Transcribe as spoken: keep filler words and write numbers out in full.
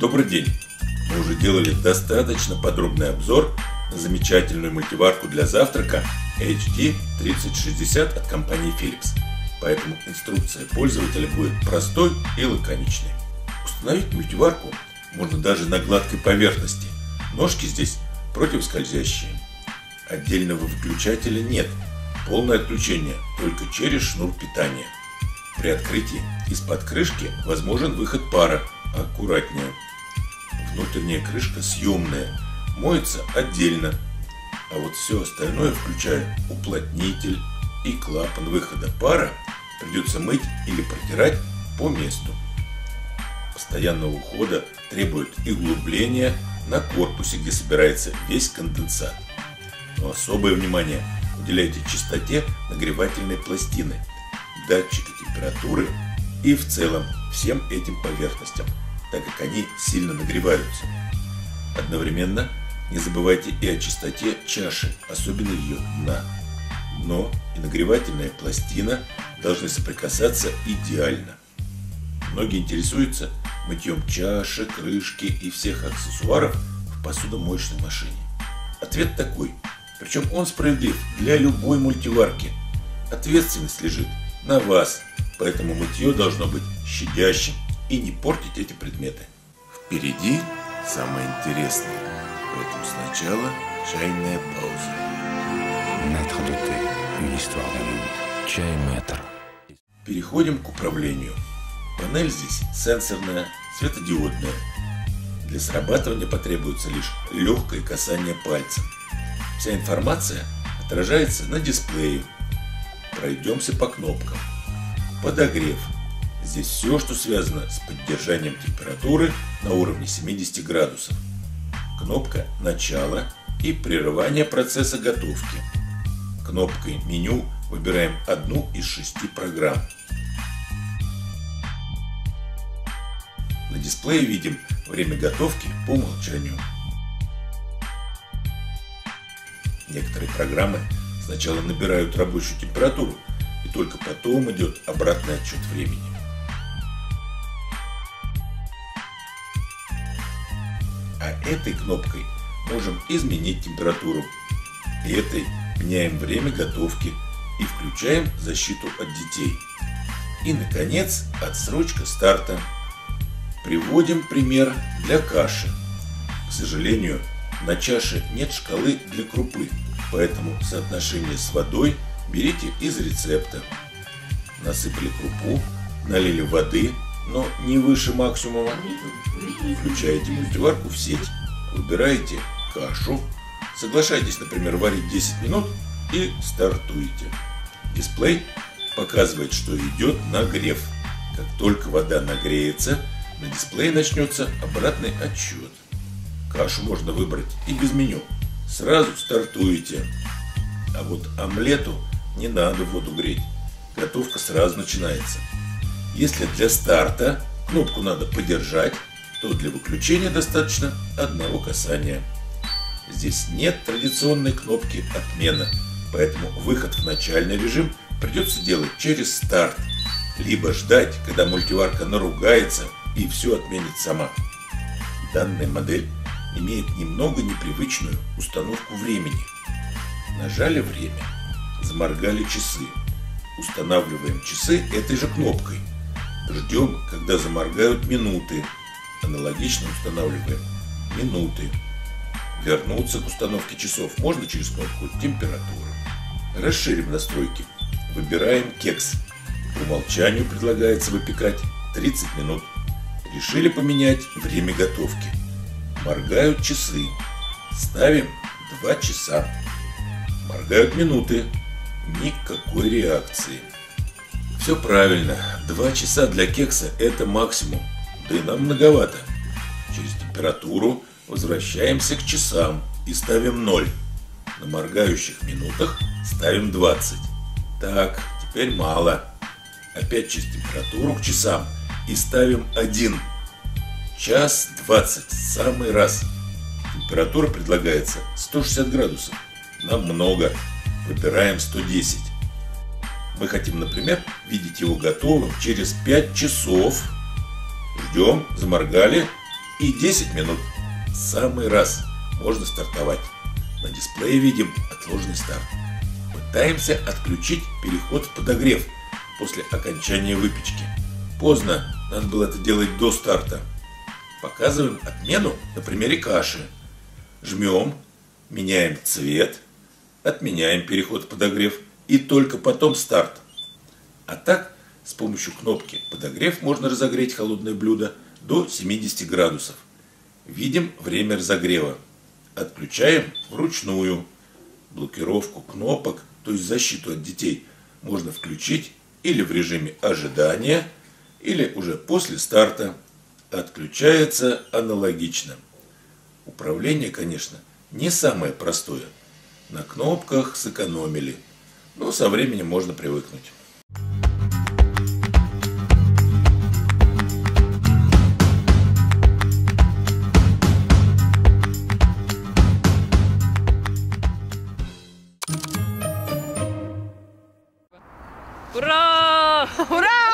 Добрый день! Мы уже делали достаточно подробный обзор на замечательную мультиварку для завтрака эйч ди тридцать шестьдесят от компании Philips, поэтому инструкция пользователя будет простой и лаконичной. Установить мультиварку можно даже на гладкой поверхности, ножки здесь противоскользящие. Отдельного выключателя нет, полное отключение только через шнур питания. При открытии из-под крышки возможен выход пара, аккуратнее. Внутренняя крышка съемная, моется отдельно, а вот все остальное, включая уплотнитель и клапан выхода пара, придется мыть или протирать по месту. Постоянного ухода требует и углубления на корпусе, где собирается весь конденсат. Но особое внимание уделяйте чистоте нагревательной пластины, датчика температуры и в целом всем этим поверхностям, так как они сильно нагреваются. Одновременно не забывайте и о чистоте чаши, особенно ее дна. Дно и нагревательная пластина должны соприкасаться идеально. Многие интересуются мытьем чаши, крышки и всех аксессуаров в посудомоечной машине. Ответ такой, причем он справедлив для любой мультиварки. Ответственность лежит на вас, поэтому мытье должно быть щадящим и не портить эти предметы. Впереди самое интересное, поэтому сначала чайная пауза. Переходим к управлению. Панель здесь сенсорная, светодиодная. Для срабатывания потребуется лишь легкое касание пальцем. Вся информация отражается на дисплее. Пройдемся по кнопкам. Подогрев. Здесь все, что связано с поддержанием температуры на уровне семидесяти градусов. Кнопка начала и прерывание процесса готовки. Кнопкой меню выбираем одну из шести программ. На дисплее видим время готовки по умолчанию. Некоторые программы сначала набирают рабочую температуру, и только потом идет обратный отчет времени. А этой кнопкой можем изменить температуру. И этой меняем время готовки и включаем защиту от детей. И, наконец, отсрочка старта. Приводим пример для каши. К сожалению, на чаше нет шкалы для крупы, поэтому соотношение с водой берите из рецепта. Насыпали крупу, налили воды, но не выше максимума. Включаете мультиварку в сеть, выбираете кашу, соглашаетесь, например, варить десять минут и стартуете. Дисплей показывает, что идет нагрев. Как только вода нагреется, на дисплее начнется обратный отсчет. Кашу можно выбрать и без меню. Сразу стартуете. А вот омлету не надо воду греть. Готовка сразу начинается. Если для старта кнопку надо подержать, то для выключения достаточно одного касания. Здесь нет традиционной кнопки «Отмена», поэтому выход в начальный режим придется делать через старт, либо ждать, когда мультиварка наругается и все отменит сама. Данная модель имеет немного непривычную установку времени. Нажали время, заморгали часы. Устанавливаем часы этой же кнопкой. Ждем, когда заморгают минуты. Аналогично устанавливаем минуты. Вернуться к установке часов можно через кнопку «Температура». Расширим настройки. Выбираем кекс. По умолчанию предлагается выпекать тридцать минут. Решили поменять время готовки. Моргают часы. Ставим два часа. Моргают минуты. Никакой реакции. Все правильно. два часа для кекса — это максимум. Да и нам многовато. Через температуру возвращаемся к часам и ставим ноль. На моргающих минутах ставим двадцать. Так, теперь мало. Опять через температуру к часам и ставим один. час двадцать, самый раз. Температура предлагается сто шестьдесят градусов. Нам много. Выбираем сто десять. Мы хотим, например, видеть его готовым через пять часов. Ждем, заморгали, и десять минут. Самый раз можно стартовать. На дисплее видим отложенный старт. Пытаемся отключить переход в подогрев после окончания выпечки. Поздно, надо было это делать до старта. Показываем отмену на примере каши. Жмем, меняем цвет, отменяем переход в подогрев и только потом старт. А так, с помощью кнопки «Подогрев» можно разогреть холодное блюдо до семидесяти градусов. Видим время разогрева. Отключаем вручную. Блокировку кнопок, то есть защиту от детей, можно включить или в режиме ожидания, или уже после старта. Отключается аналогично. Управление, конечно, не самое простое. На кнопках сэкономили, но со временем можно привыкнуть. Ура! Ура!